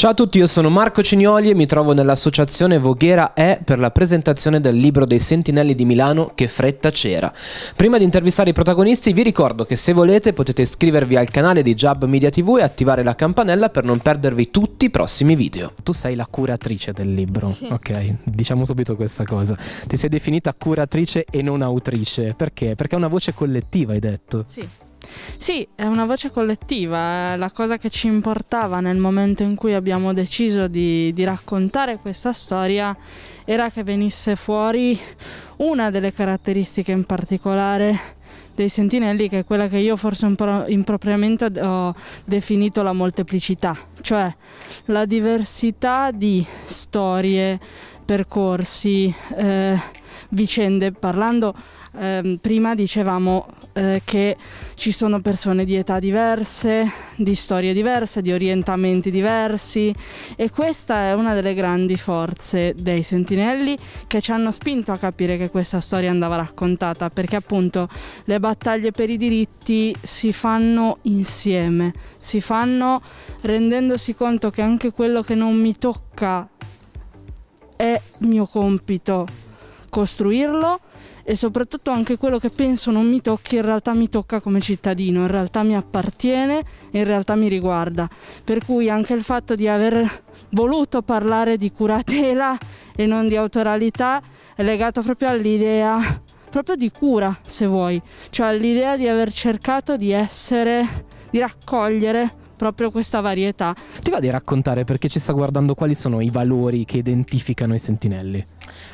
Ciao a tutti, io sono Marco Cignoli e mi trovo nell'associazione Voghera E per la presentazione del libro dei Sentinelli di Milano Che fretta c'era. Prima di intervistare i protagonisti vi ricordo che se volete potete iscrivervi al canale di Jab Media TV e attivare la campanella per non perdervi tutti i prossimi video. Tu sei la curatrice del libro, ok? Diciamo subito questa cosa. Ti sei definita curatrice e non autrice, perché? Perché è una voce collettiva, hai detto. Sì. Sì, è una voce collettiva, la cosa che ci importava nel momento in cui abbiamo deciso di raccontare questa storia era che venisse fuori una delle caratteristiche in particolare dei Sentinelli, che è quella che io forse un po' impropriamente ho definito la molteplicità, cioè la diversità di storie, percorsi, vicende. Parlando prima dicevamo che ci sono persone di età diverse, di storie diverse, di orientamenti diversi, e questa è una delle grandi forze dei Sentinelli che ci hanno spinto a capire che questa storia andava raccontata, perché appunto le battaglie per i diritti si fanno insieme, si fanno rendendosi conto che anche quello che non mi tocca è mio compito costruirlo, e soprattutto anche quello che penso non mi tocchi in realtà mi tocca come cittadino, in realtà mi appartiene e in realtà mi riguarda. Per cui anche il fatto di aver voluto parlare di curatela e non di autoralità è legato proprio all'idea proprio di cura, se vuoi, cioè all'idea di aver cercato di raccogliere proprio questa varietà. Ti va di raccontare, perché ci sta guardando, quali sono i valori che identificano i Sentinelli?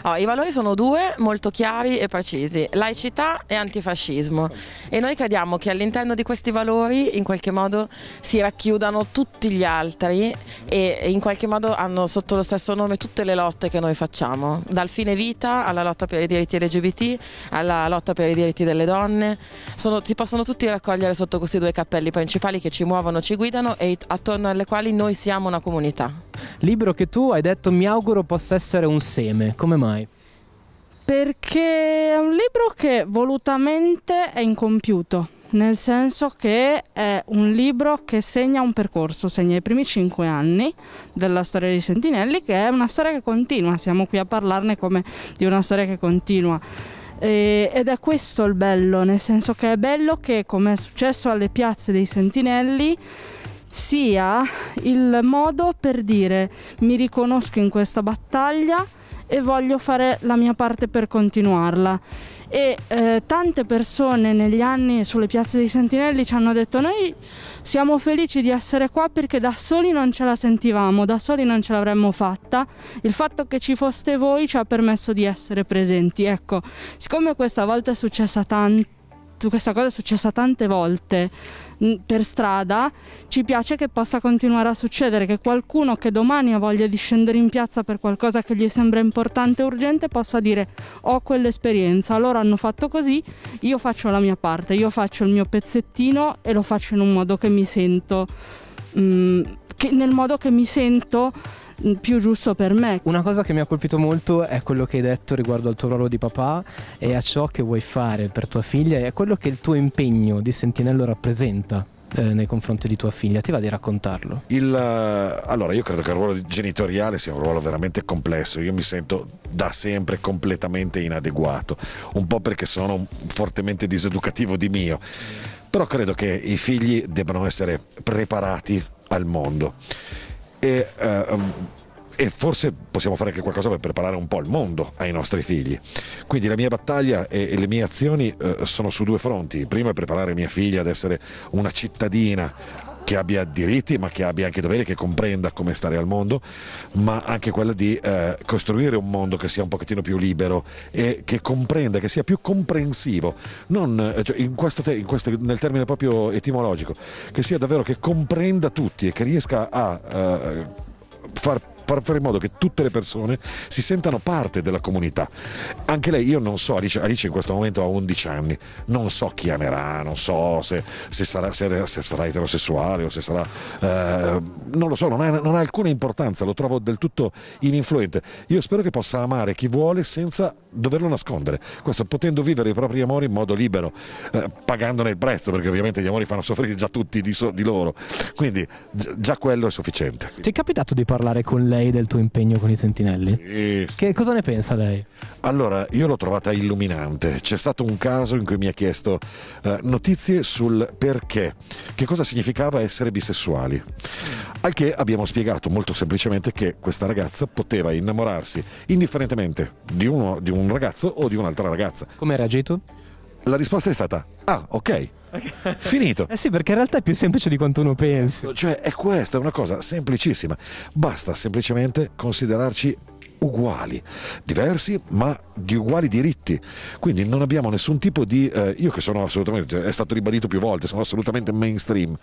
Allora, i valori sono due, molto chiari e precisi: laicità e antifascismo. E noi crediamo che all'interno di questi valori in qualche modo si racchiudano tutti gli altri e in qualche modo hanno sotto lo stesso nome tutte le lotte che noi facciamo, dal fine vita alla lotta per i diritti LGBT, alla lotta per i diritti delle donne. Si possono tutti raccogliere sotto questi due cappelli principali che ci muovono, ci guidano e attorno alle quali noi siamo una comunità. Libro che tu hai detto mi auguro possa essere un seme, come mai? Perché è un libro che volutamente è incompiuto, nel senso che è un libro che segna un percorso, segna i primi 5 anni della storia dei Sentinelli, che è una storia che continua, siamo qui a parlarne come di una storia che continua. Ed è questo il bello, nel senso che è bello che, come è successo alle piazze dei Sentinelli, sia il modo per dire mi riconosco in questa battaglia e voglio fare la mia parte per continuarla. E tante persone negli anni sulle piazze dei Sentinelli ci hanno detto: noi siamo felici di essere qua perché da soli non ce la sentivamo, da soli non ce l'avremmo fatta, il fatto che ci foste voi ci ha permesso di essere presenti. Ecco, siccome questa volta è successa questa cosa è successa tante volte per strada, ci piace che possa continuare a succedere, che qualcuno che domani ha voglia di scendere in piazza per qualcosa che gli sembra importante e urgente possa dire: ho quell'esperienza, loro hanno fatto così, io faccio la mia parte, io faccio il mio pezzettino e lo faccio in un modo che mi sento nel modo che mi sento più giusto per me. Una cosa che mi ha colpito molto è quello che hai detto riguardo al tuo ruolo di papà e a ciò che vuoi fare per tua figlia, e a quello che il tuo impegno di sentinello rappresenta nei confronti di tua figlia. Ti va di raccontarlo? Allora, io credo che il ruolo genitoriale sia un ruolo veramente complesso. Io mi sento da sempre completamente inadeguato, un po' perché sono fortemente diseducativo di mio, però credo che i figli debbano essere preparati al mondo. E forse possiamo fare anche qualcosa per preparare un po' il mondo ai nostri figli. Quindi la mia battaglia e le mie azioni sono su due fronti: prima è preparare mia figlia ad essere una cittadina che abbia diritti ma che abbia anche doveri, che comprenda come stare al mondo, ma anche quella di costruire un mondo che sia un pochettino più libero e che comprenda, che sia più comprensivo, non, cioè nel termine proprio etimologico, che sia davvero, che comprenda tutti e che riesca a far per fare in modo che tutte le persone si sentano parte della comunità. Anche lei, io non so, Alice in questo momento ha 11 anni, non so chi amerà, non so se sarà eterosessuale o se sarà... non lo so, non ha alcuna importanza, lo trovo del tutto ininfluente. Io spero che possa amare chi vuole senza doverlo nascondere, questo potendo vivere i propri amori in modo libero, pagandone il prezzo, perché ovviamente gli amori fanno soffrire già tutti di loro, quindi già quello è sufficiente. Ti è capitato di parlare con lei del tuo impegno con i Sentinelli? Sì. Che cosa ne pensa lei? Allora, io l'ho trovata illuminante. C'è stato un caso in cui mi ha chiesto notizie sul perché, che cosa significava essere bisessuali, al che abbiamo spiegato molto semplicemente che questa ragazza poteva innamorarsi indifferentemente di un ragazzo o di un'altra ragazza. Come ha reagito? La risposta è stata: ah, ok. Finito. Eh sì, perché in realtà è più semplice di quanto uno pensi. Cioè, è una cosa semplicissima. Basta semplicemente considerarci uguali, diversi ma di uguali diritti, quindi non abbiamo nessun tipo di io che sono assolutamente, è stato ribadito più volte, sono assolutamente mainstream,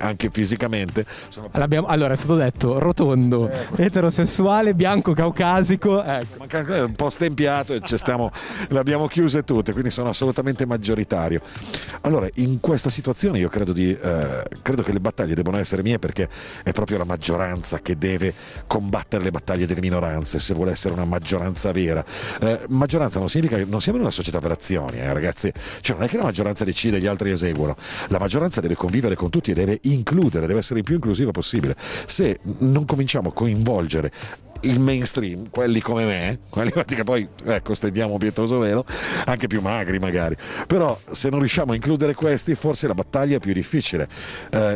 anche fisicamente sono... Allora è stato detto rotondo, eterosessuale, bianco, caucasico, ecco. Manca un po' stempiato e le abbiamo chiuse tutte, quindi sono assolutamente maggioritario. Allora, in questa situazione io credo che le battaglie debbano essere mie, perché è proprio la maggioranza che deve combattere le battaglie delle minoranze, se vuole essere una maggioranza vera. Maggioranza non significa che non siamo in una società per azioni, ragazzi, cioè non è che la maggioranza decide e gli altri eseguono. La maggioranza deve convivere con tutti e deve includere, deve essere il più inclusiva possibile. Se non cominciamo a coinvolgere il mainstream, quelli come me, quelli che poi, ecco, stendiamo un pietoso velo, anche più magri magari, però se non riusciamo a includere questi, forse la battaglia è più difficile,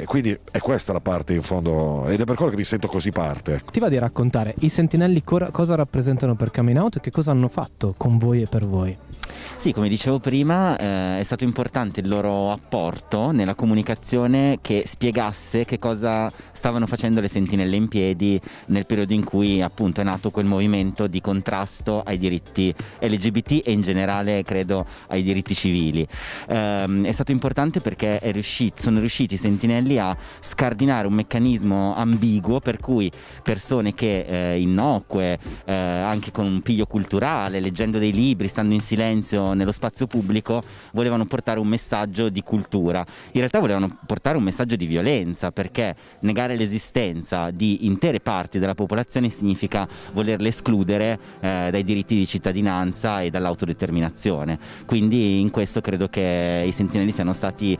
quindi è questa la parte in fondo, ed è per quello che mi sento così parte. Ti va di raccontare i Sentinelli cosa rappresentano per Coming Out e che cosa hanno fatto con voi e per voi? Sì, come dicevo prima, è stato importante il loro apporto nella comunicazione che spiegasse che cosa stavano facendo le Sentinelle in piedi nel periodo in cui appunto è nato quel movimento di contrasto ai diritti LGBT e in generale credo ai diritti civili. È stato importante perché sono riusciti i Sentinelli a scardinare un meccanismo ambiguo per cui persone che innocue, anche con un piglio culturale, leggendo dei libri, stando in silenzio nello spazio pubblico, volevano portare un messaggio di cultura. In realtà volevano portare un messaggio di violenza, perché negare l'esistenza di intere parti della popolazione significa volerle escludere dai diritti di cittadinanza e dall'autodeterminazione. Quindi in questo credo che i Sentinelli siano stati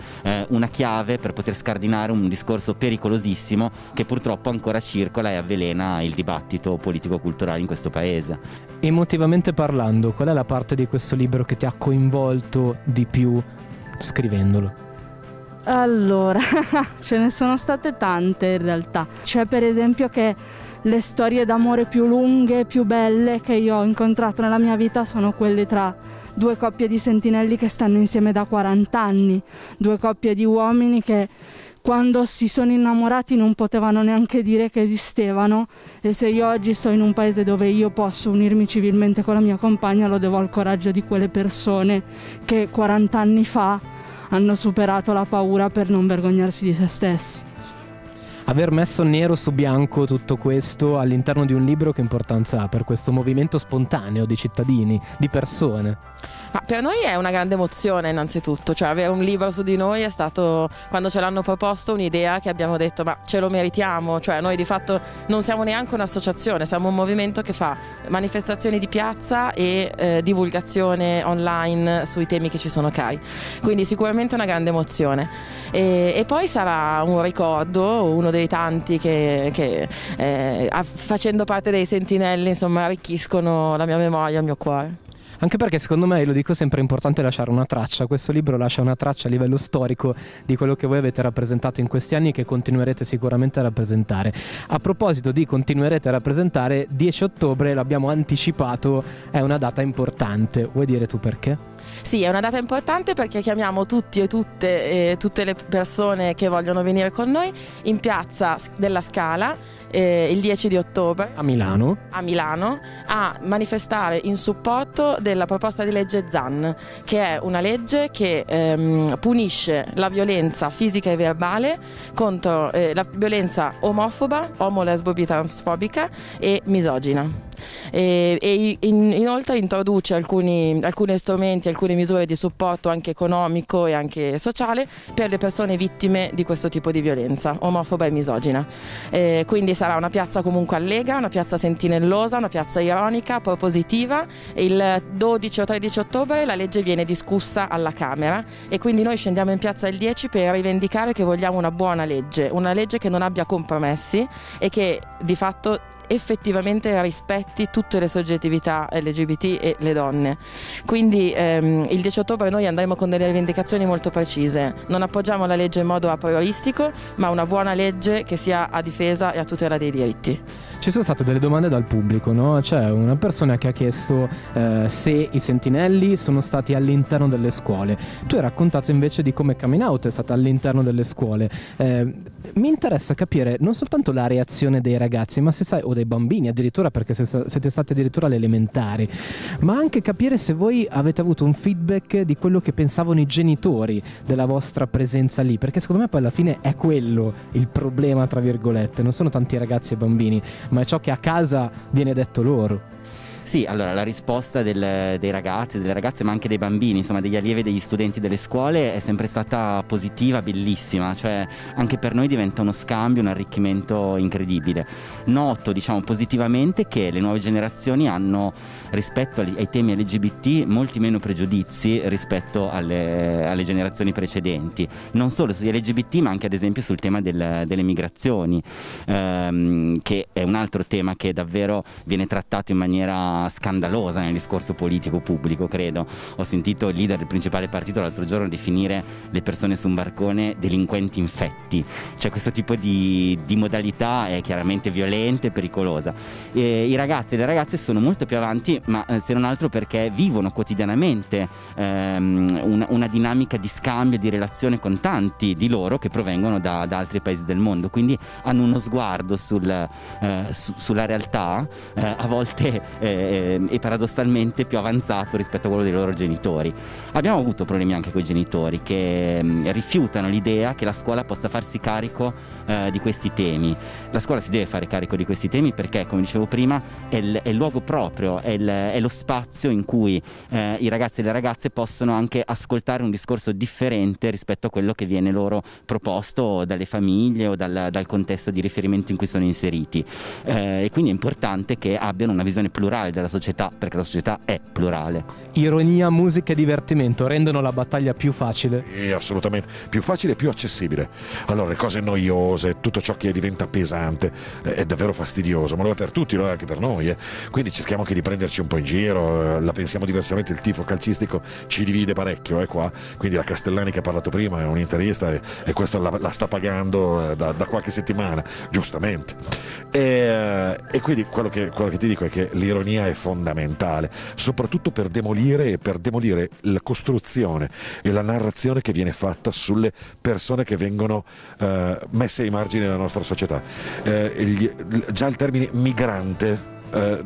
una chiave per poter scardinare un discorso pericolosissimo che purtroppo ancora circola e avvelena il dibattito politico-culturale in questo paese. Emotivamente parlando, qual è la parte di questo libro che ti ha coinvolto di più scrivendolo? Allora, ce ne sono state tante in realtà. C'è per esempio che le storie d'amore più lunghe, più belle che io ho incontrato nella mia vita sono quelle tra due coppie di sentinelli che stanno insieme da 40 anni, due coppie di uomini che quando si sono innamorati non potevano neanche dire che esistevano, e se io oggi sto in un paese dove io posso unirmi civilmente con la mia compagna, lo devo al coraggio di quelle persone che 40 anni fa hanno superato la paura per non vergognarsi di se stessi. Aver messo nero su bianco tutto questo all'interno di un libro, che importanza ha per questo movimento spontaneo di cittadini, di persone? Ma per noi è una grande emozione innanzitutto, cioè avere un libro su di noi è stato, quando ce l'hanno proposto, un'idea che abbiamo detto ma ce lo meritiamo, cioè noi di fatto non siamo neanche un'associazione, siamo un movimento che fa manifestazioni di piazza e divulgazione online sui temi che ci sono cari, quindi sicuramente una grande emozione e poi sarà un ricordo, uno dei tanti che facendo parte dei Sentinelli insomma arricchiscono la mia memoria, il mio cuore. Anche perché secondo me, lo dico sempre, è importante lasciare una traccia. Questo libro lascia una traccia a livello storico di quello che voi avete rappresentato in questi anni e che continuerete sicuramente a rappresentare. A proposito di continuerete a rappresentare, 10 ottobre, l'abbiamo anticipato, è una data importante. Vuoi dire tu perché? Sì, è una data importante perché chiamiamo tutti e tutte le persone che vogliono venire con noi in piazza della Scala il 10 di ottobre a Milano a manifestare in supporto della proposta di legge Zan, che è una legge che punisce la violenza fisica e verbale contro la violenza omofoba, omo-lesbo-bi-transfobica e misogina. Inoltre introduce alcuni strumenti, alcune misure di supporto anche economico e anche sociale per le persone vittime di questo tipo di violenza omofoba e misogina. Quindi sarà una piazza comunque allegra, una piazza sentinellosa, una piazza ironica, propositiva. Il 12 o 13 ottobre la legge viene discussa alla Camera e quindi noi scendiamo in piazza il 10 per rivendicare che vogliamo una buona legge, una legge che non abbia compromessi e che di fatto effettivamente rispetti tutte le soggettività LGBT e le donne. Quindi il 10 ottobre noi andremo con delle rivendicazioni molto precise. Non appoggiamo la legge in modo aprioristico, ma una buona legge che sia a difesa e a tutela dei diritti. Ci sono state delle domande dal pubblico, no? C'è una persona che ha chiesto se i sentinelli sono stati all'interno delle scuole. Tu hai raccontato invece di come coming out è stato all'interno delle scuole. Mi interessa capire non soltanto la reazione dei ragazzi, ma se sai, o dei bambini addirittura, perché siete stati addirittura alle elementari, ma anche capire se voi avete avuto un feedback di quello che pensavano i genitori della vostra presenza lì, perché secondo me poi alla fine è quello il problema, tra virgolette, non sono tanti ragazzi e bambini, ma è ciò che a casa viene detto loro. Sì, allora la risposta dei ragazzi, delle ragazze, ma anche dei bambini, insomma degli allievi e degli studenti delle scuole, è sempre stata positiva, bellissima, cioè anche per noi diventa uno scambio, un arricchimento incredibile. Noto, diciamo, positivamente che le nuove generazioni hanno rispetto ai temi LGBT molti meno pregiudizi rispetto alle generazioni precedenti, non solo sugli LGBT ma anche ad esempio sul tema delle migrazioni, che è un altro tema che davvero viene trattato in maniera scandalosa nel discorso politico pubblico, credo. Ho sentito il leader del principale partito l'altro giorno definire le persone su un barcone delinquenti infetti, cioè questo tipo di modalità è chiaramente violenta e pericolosa. I ragazzi e le ragazze sono molto più avanti, ma se non altro perché vivono quotidianamente una dinamica di scambio, di relazione con tanti di loro che provengono da altri paesi del mondo, quindi hanno uno sguardo sulla realtà a volte e paradossalmente più avanzato rispetto a quello dei loro genitori. Abbiamo avuto problemi anche con i genitori che rifiutano l'idea che la scuola possa farsi carico di questi temi. La scuola si deve fare carico di questi temi perché, come dicevo prima, è il luogo proprio, è lo spazio in cui i ragazzi e le ragazze possono anche ascoltare un discorso differente rispetto a quello che viene loro proposto dalle famiglie o dal contesto di riferimento in cui sono inseriti, e quindi è importante che abbiano una visione plurale della società, perché la società è plurale. Ironia, musica e divertimento rendono la battaglia più facile? Sì, assolutamente, più facile e più accessibile. Allora, le cose noiose, tutto ciò che diventa pesante è davvero fastidioso, ma lo è per tutti, lo è anche per noi, quindi cerchiamo anche di prenderci un po' in giro, la pensiamo diversamente. Il tifo calcistico ci divide parecchio qua, quindi la Castellani che ha parlato prima è un interista e questo la sta pagando da qualche settimana, giustamente, e quindi quello che ti dico è che l'ironia è fondamentale, soprattutto per demolire la costruzione e la narrazione che viene fatta sulle persone che vengono messe ai margini della nostra società. Già il termine migrante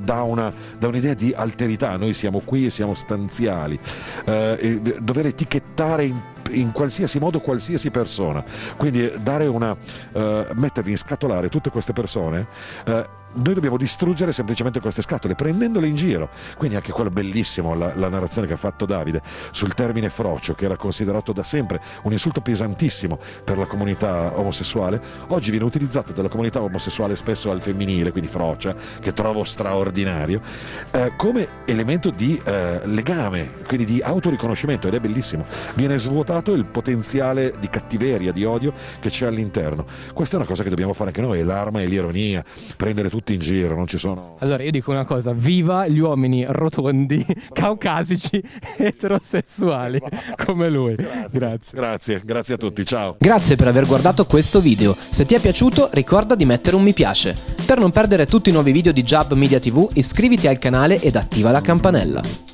da un'idea di alterità. Noi siamo qui e siamo stanziali, dover etichettare in qualsiasi modo qualsiasi persona, quindi metterli in scatolare tutte queste persone. Noi dobbiamo distruggere semplicemente queste scatole prendendole in giro, quindi anche quello bellissimo, la narrazione che ha fatto Davide sul termine frocio, che era considerato da sempre un insulto pesantissimo per la comunità omosessuale, oggi viene utilizzato dalla comunità omosessuale spesso al femminile, quindi frocia, che trovo straordinario, come elemento di legame, quindi di autoriconoscimento, ed è bellissimo, viene svuotato il potenziale di cattiveria, di odio che c'è all'interno. Questa è una cosa che dobbiamo fare anche noi, l'arma e l'ironia, prendere tutto in giro, non ci sono. Allora io dico una cosa: viva gli uomini rotondi, caucasici, eterosessuali come lui. Grazie a tutti, ciao. Grazie per aver guardato questo video, se ti è piaciuto ricorda di mettere un mi piace. Per non perdere tutti i nuovi video di Jab Media TV iscriviti al canale ed attiva la campanella.